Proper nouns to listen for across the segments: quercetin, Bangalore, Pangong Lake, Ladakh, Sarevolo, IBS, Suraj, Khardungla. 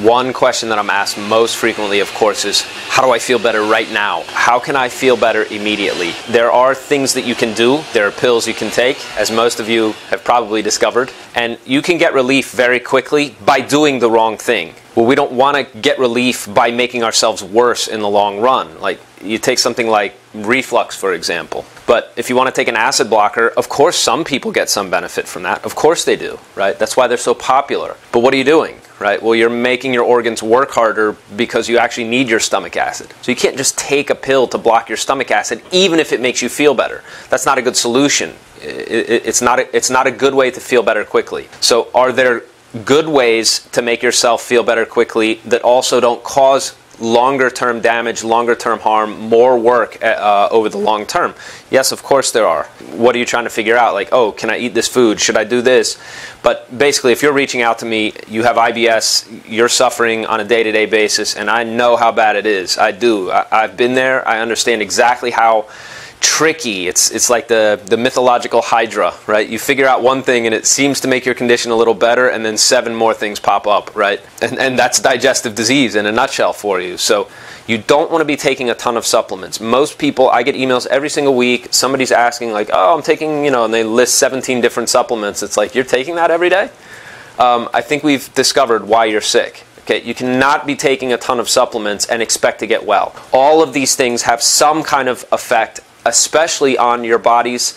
One question that I'm asked most frequently, of course, is how do I feel better right now? How can I feel better immediately? There are things that you can do. There are pills you can take, as most of you have probably discovered, and you can get relief very quickly by doing the wrong thing. Well, we don't want to get relief by making ourselves worse in the long run. Like, you take something like reflux, for example. But if you want to take an acid blocker, of course some people get some benefit from that. Of course they do, right? That's why they're so popular. But what are you doing? Right? Well, you're making your organs work harder because you actually need your stomach acid. So you can't just take a pill to block your stomach acid, even if it makes you feel better. That's not a good solution. It's not a good way to feel better quickly. So are there good ways to make yourself feel better quickly that also don't cause longer-term damage, longer-term harm, more work over the long term? Yes, of course there are. What are you trying to figure out? Like, oh, can I eat this food? Should I do this? But basically, if you're reaching out to me, you have IBS, you're suffering on a day-to-day basis, and I know how bad it is. I do. I've been there. I understand exactly how tricky. It's like the mythological Hydra, right? You figure out one thing and it seems to make your condition a little better, and then seven more things pop up, right? And that's digestive disease in a nutshell for you. So you don't want to be taking a ton of supplements. Most people, I get emails every single week, somebody's asking like, oh, I'm taking, you know, and they list 17 different supplements. It's like, you're taking that every day? I think we've discovered why you're sick. Okay, you cannot be taking a ton of supplements and expect to get well. All of these things have some kind of effect, especially on your body's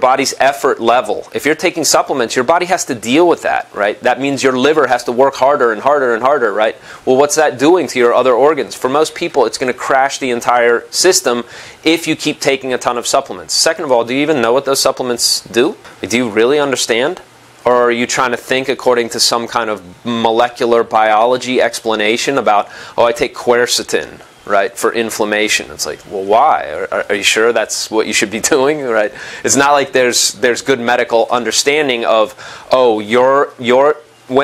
body's effort level. If you're taking supplements, your body has to deal with that, right? That means your liver has to work harder and harder and harder, right? Well, what's that doing to your other organs? For most people, it's going to crash the entire system if you keep taking a ton of supplements. Second of all, do you even know what those supplements do? Do you really understand? Or are you trying to think according to some kind of molecular biology explanation about, oh, I take quercetin, right, for inflammation? It's like, well, why? Are you sure that's what you should be doing, right? It's not like there's good medical understanding of, oh,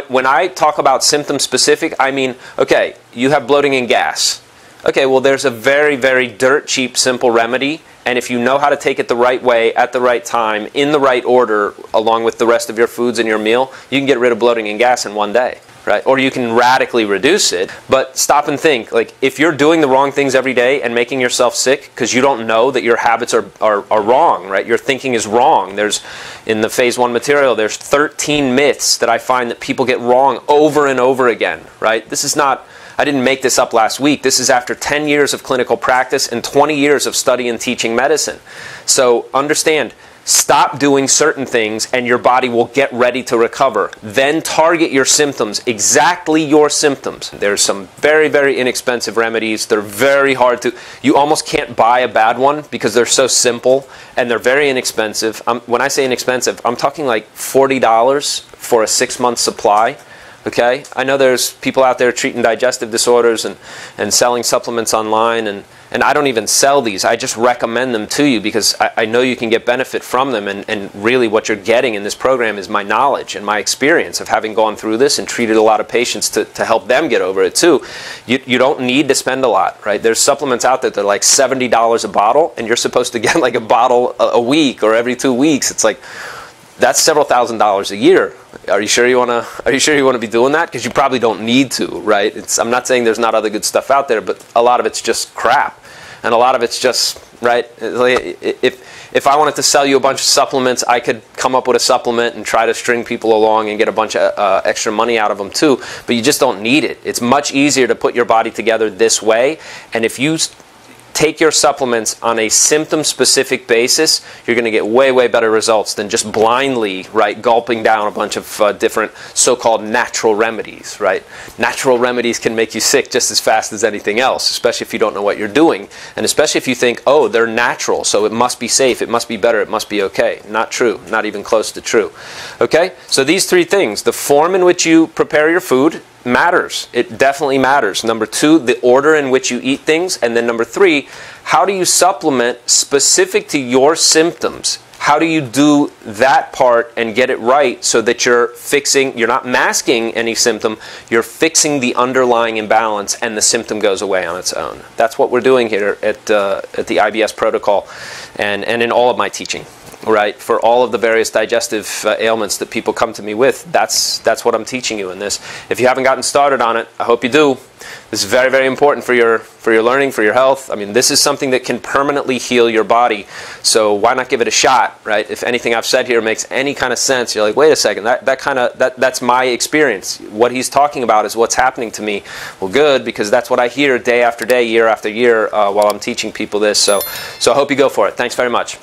when I talk about symptom specific, I mean, okay, you have bloating and gas. Okay, well, there's a very, very dirt cheap, simple remedy, and if you know how to take it the right way, at the right time, in the right order, along with the rest of your foods and your meal, you can get rid of bloating and gas in one day, right? Or you can radically reduce it. But stop and think, like, if you're doing the wrong things every day and making yourself sick because you don't know that your habits are wrong, right? Your thinking is wrong. There's, in the phase one material, there's 13 myths that I find that people get wrong over and over again, right? This is not, I didn't make this up last week. This is after 10 years of clinical practice and 20 years of study and teaching medicine. So understand, stop doing certain things and your body will get ready to recover. Then target your symptoms, exactly your symptoms. There's some very, very inexpensive remedies. They're very hard to, you almost can't buy a bad one because they're so simple and they're very inexpensive. When I say inexpensive, I'm talking like $40 for a 6-month supply. Okay, I know there's people out there treating digestive disorders and selling supplements online, and I don't even sell these. I just recommend them to you because I know you can get benefit from them, and really what you're getting in this program is my knowledge and my experience of having gone through this and treated a lot of patients to help them get over it too. You don't need to spend a lot, right? There's supplements out there that are like $70 a bottle, and you're supposed to get like a bottle a week or every 2 weeks. It's like, that's several $1,000s a year. Are you sure you want to be doing that? Because you probably don't need to, right? I'm not saying there's not other good stuff out there, but a lot of it's just crap, and a lot of it's just, right? If I wanted to sell you a bunch of supplements, I could come up with a supplement and try to string people along and get a bunch of extra money out of them too. But you just don't need it. It's much easier to put your body together this way, and if you take your supplements on a symptom-specific basis, you're going to get way, way better results than just blindly, right, gulping down a bunch of different so-called natural remedies, right? Natural remedies can make you sick just as fast as anything else, especially if you don't know what you're doing, and especially if you think, oh, they're natural, so it must be safe, it must be better, it must be okay. Not true, not even close to true. Okay? So these three things, the form in which you prepare your food matters. It definitely matters. Number two, the order in which you eat things. And then number three, how do you supplement specific to your symptoms? How do you do that part and get it right so that you're not masking any symptom, you're fixing the underlying imbalance and the symptom goes away on its own. That's what we're doing here at the IBS protocol and in all of my teaching. right? For all of the various digestive ailments that people come to me with, that's what I'm teaching you in this. If you haven't gotten started on it, I hope you do. This is very, very important for your learning, for your health. I mean, this is something that can permanently heal your body. So why not give it a shot, right? If anything I've said here makes any kind of sense, you're like, wait a second, that's my experience. What he's talking about is what's happening to me. Well, good, because that's what I hear day after day, year after year while I'm teaching people this. So I hope you go for it. Thanks very much.